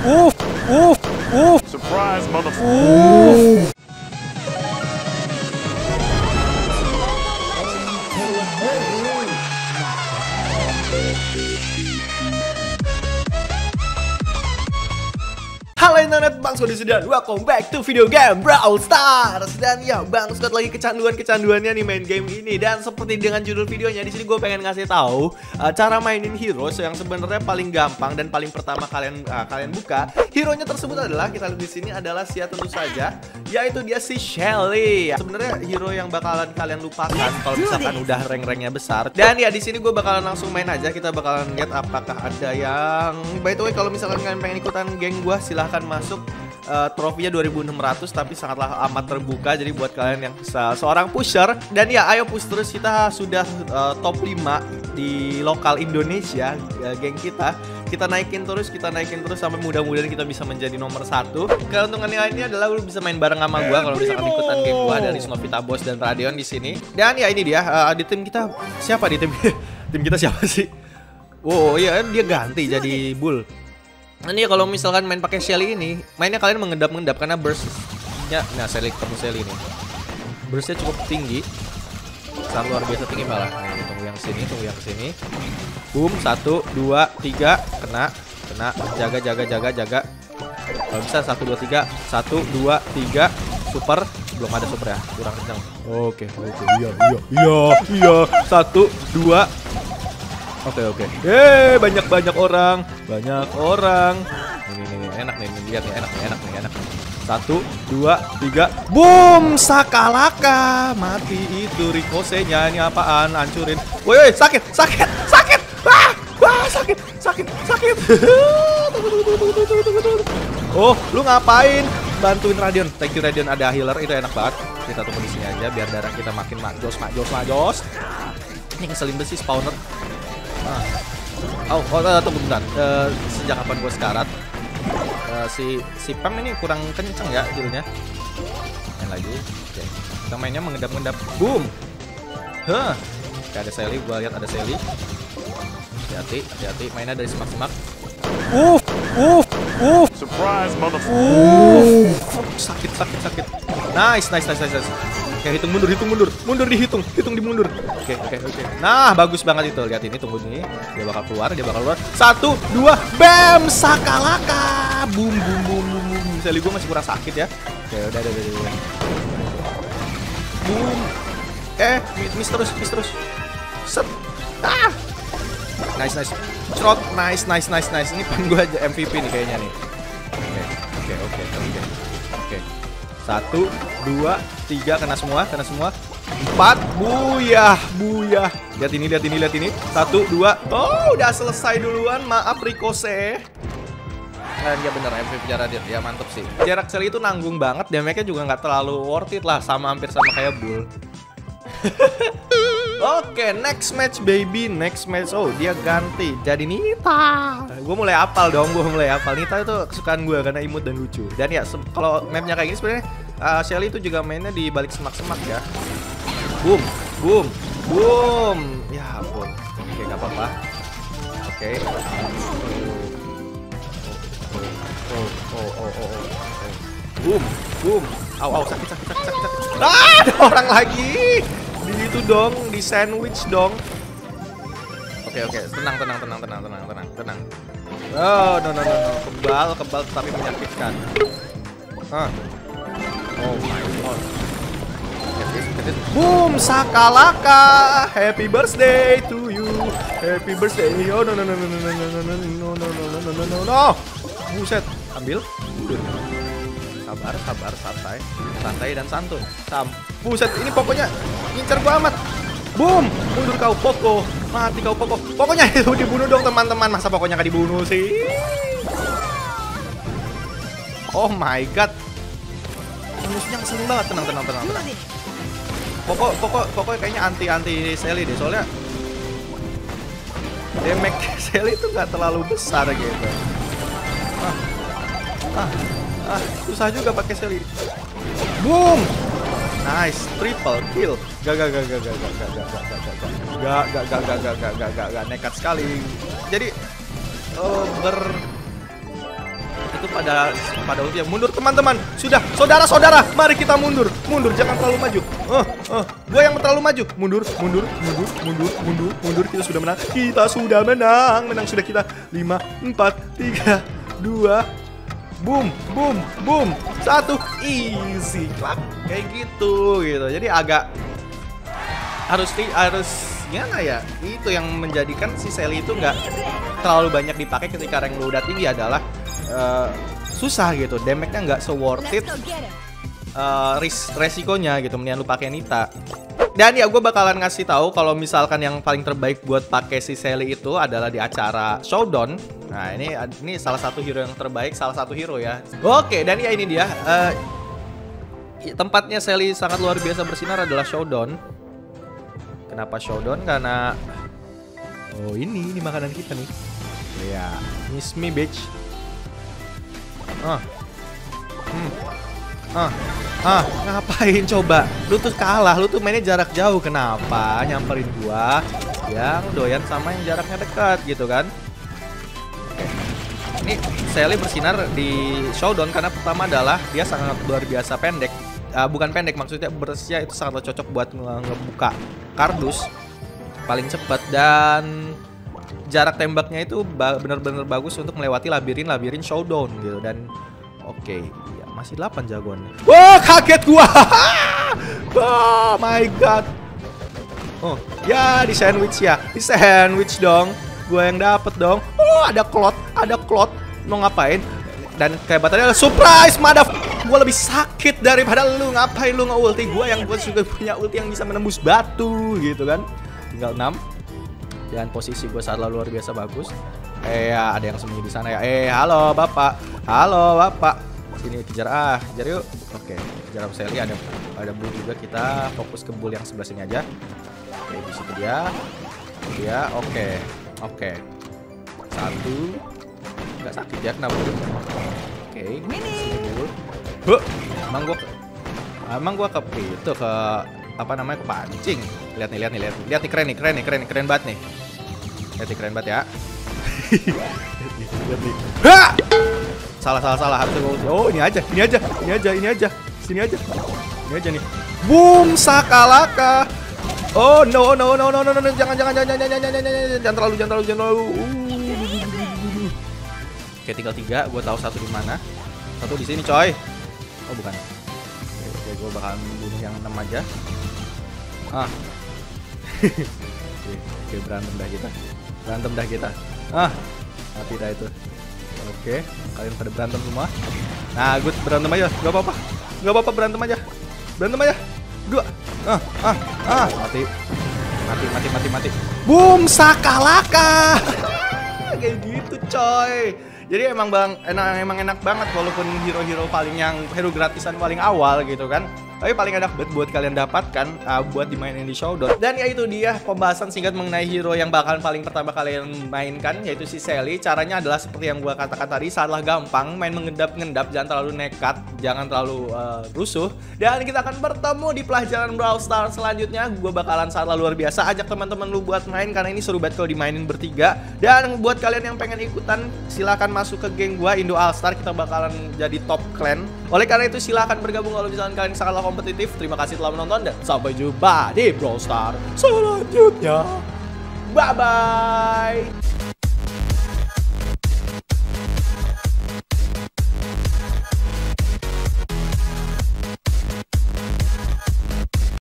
Oof! Oof! Oof! Surprise, motherfucker! Oof! Halo internet, Bang Scott di Sudan. Welcome back to video game Brawl Stars. Dan ya, Bang Scott lagi kecanduannya nih main game ini. Dan seperti dengan judul videonya, di sini gue pengen ngasih tahu cara mainin hero yang sebenarnya paling gampang dan paling pertama kalian buka. Hero-nya tersebut adalah, kita lihat di sini adalah tentu saja, yaitu dia si Shelly. Sebenarnya hero yang bakalan kalian lupakan kalau misalkan udah rank-ranknya besar. Dan ya di sini gue bakalan langsung main aja. Kita bakalan lihat apakah ada yang, by the way, kalau misalkan kalian pengen ikutan geng gue silahkan akan masuk. Trofinya 2600 tapi sangatlah amat terbuka, jadi buat kalian yang seorang pusher. Dan ya ayo push terus, kita sudah top 5 di lokal Indonesia. Geng kita naikin terus sampai mudah-mudahan kita bisa menjadi nomor 1. Keuntungannya ini adalah lu bisa main bareng sama gua kalau misalkan ikutan geng gua dari Snovita Bos dan Radeon di sini. Dan ya ini dia di tim kita siapa di tim tim kita siapa sih? Oh iya, dia ganti jadi Bull. Nah, ini kalau misalkan main pakai Shelly ini, mainnya kalian mengendap-endap karena burst-nya. Nah, Shelly ketemu Shelly ini. Burst-nya cukup tinggi. Sangat luar biasa tinggi malah. Nah, tunggu yang sini. Boom, 1 2 3 kena. Jaga. Kalau bisa 1 2 3. 1 2 3. Super. Belum ada super ya, kurang kencang. Oke. Iya. 1 2. Oke. Yeay, banyak orang. Ini enak nih, lihat nih, enak. 1 2 3. Boom, sakalaka. Mati itu ricochetnya. Ini apaan? Hancurin. Woi, sakit. Wah, sakit. Oh, lu ngapain? Bantuin Radeon. Thank you Radeon, ada healer itu enak banget. Kita tunggu di sini aja biar darah kita makin majos. Ini ngeselin besi spawner. Tunggu bentar. Sejak kapan gue sekarat? Si Pam ini kurang kenceng ya judulnya. Main lagi. Oke. Kita mainnya mengendap-endap. Boom. Hah. Ada Sally, gue lihat ada Sally. Hati-hati. Mainnya dari semak-semak. Uff. Surprise motherfucker. Sakit. Nice. Oke, hitung mundur dihitung. Oke. Nah, bagus banget itu. Lihat ini, tunggu ini. Dia bakal keluar. 1 2, bam, sakalaka. Boom. Sally gue masih kurang sakit ya. Oke, udah. Boom. Miss terus. Set. Ah. Nice. Trot, nice. Ini pun gue aja MVP nih kayaknya nih. Oke. 1 2 3, kena semua. 4, buyah. Lihat ini. 1 2. Oh, udah selesai duluan. Maaf ricochet. Dia bener MVP-nya Radeon. Dia mantep sih. Jarak Shelly itu nanggung banget. Damage-nya juga nggak terlalu worth it lah, hampir sama kayak Bull. Oke, next match. Oh, dia ganti jadi Nita. Gue mulai apal dong, Nita itu kesukaan gue karena imut dan lucu. Dan ya, kalau mapnya kayak gini sebenarnya Shelly itu juga mainnya di balik semak-semak ya. Boom. Ya ampun. Oke, gak apa-apa. Oke. Oh. Boom. Au, sakit. Ah, ada orang lagi. Itu dong, di sandwich dong. Oke, tenang. Oh, no. Kebal tapi menyakitkan. Oh my god. Boom, sakalaka. Happy birthday to you. Happy birthday. Oh, no. Buset, ambil. Sabar, santai dan santun. Buset, ini pokoknya ngincer gua amat. Boom, mundur kau poko, mati kau poko. Pokoknya itu dibunuh dong teman-teman. Masa pokoknya gak dibunuh sih? Oh my god, musuhnya ngeselin banget. Tenang. Pokoknya kayaknya anti Shelly deh, soalnya damage Shelly itu nggak terlalu besar gitu. Susah juga pakai Shelly. Boom. Nice, triple kill. Gak nekat sekali. Jadi itu pada ulti yang mundur teman-teman. Sudah, saudara-saudara, mari kita mundur. Mundur, jangan terlalu maju. Gue yang terlalu maju. Mundur, mundur, mundur, mundur, mundur, mundur. Kita sudah menang. Kita sudah menang. Menang sudah kita. 5, 4, 3, 2. Boom, boom, boom. 1. Easy. Klap. Kayak gitu. Jadi agak harusnya ya, itu yang menjadikan si Sally itu nggak terlalu banyak dipakai ketika rank udah tinggi adalah susah gitu, damage-nya nggak se-worth it, resikonya gitu, mendingan lu pakai Nita. Dan ya, gue bakalan ngasih tahu kalau misalkan yang paling terbaik buat pakai si Sally itu adalah di acara Showdown. Nah ini salah satu hero yang terbaik, salah satu hero ya. Oke, dan ya ini dia tempatnya Sally sangat luar biasa bersinar adalah Showdown. Kenapa Showdown? Karena oh ini makanan kita nih. Ya, yeah. Miss me bitch. Ngapain coba? Lu tuh kalah, lu tuh mainnya jarak jauh. Kenapa nyamperin gua? Yang doyan sama yang jaraknya dekat gitu kan? Okay. Ini Sally bersinar di Showdown karena pertama adalah dia sangat luar biasa pendek. Bukan pendek, maksudnya bersih itu sangat cocok buat ngebuka kardus paling cepat, dan jarak tembaknya itu bener-bener bagus untuk melewati labirin Showdown gitu. Dan oke, ya, masih 8 jagoan. Wah, kaget gua. Oh my god. Oh ya, di sandwich dong, gua yang dapet dong. Oh, ada klot mau ngapain? Dan kehebatannya adalah surprise, motherfucker. Gue lebih sakit daripada lu. Ngapain lu nge-ulti gue yang gue juga punya ulti yang bisa menembus batu gitu kan. Tinggal 6. Dan posisi gue salah luar biasa bagus. Ya, ada yang sembunyi di sana ya. Halo bapak. Halo bapak. Sini kejar, kejar yuk. Oke, kejar Sally. Ada Bull juga, kita fokus ke Bull yang sebelah sini aja. Oke, di situ dia. Oke. 1. Gak sakit ya, kenapa? Oke, sini dulu. Emang gua kepancing. Lihat nih, keren banget ya. Salah, harusnya gua. Oh, ini aja nih. Boom, sakalaka. Oh, no, jangan terlalu. Oke, tinggal 3, gua tahu satu di mana. Satu di sini, coy. Oh bukan. Oke, gue bakal bunuh yang 6 aja. Oke, berantem dah kita. Mati dah itu. Oke, kalian pada berantem semua. Nah, gue berantem aja, nggak apa-apa berantem aja. 2. Mati. Boom, sakalaka. Kayak gitu, coy. Jadi emang enak banget walaupun hero-hero paling hero gratisan paling awal gitu kan. Tapi paling enak buat kalian dapatkan buat dimainin di Showdown. Dan ya itu dia pembahasan singkat mengenai hero yang bakalan paling pertama kalian mainkan, yaitu si Sally. Caranya adalah seperti yang gua katakan tadi, salah gampang, main mengendap-ngendap, jangan terlalu nekat, jangan terlalu rusuh. Dan kita akan bertemu di pelajaran Brawl Stars selanjutnya. Gua bakalan salah luar biasa, ajak teman-teman lu buat main karena ini seru banget kalau dimainin bertiga. Dan buat kalian yang pengen ikutan, silakan masuk ke geng gua Indo Allstar, kita bakalan jadi top clan. Oleh karena itu silakan bergabung kalau misalkan kalian sangatlah kompetitif. Terima kasih telah menonton dan sampai jumpa di Brawl Stars selanjutnya. Bye bye.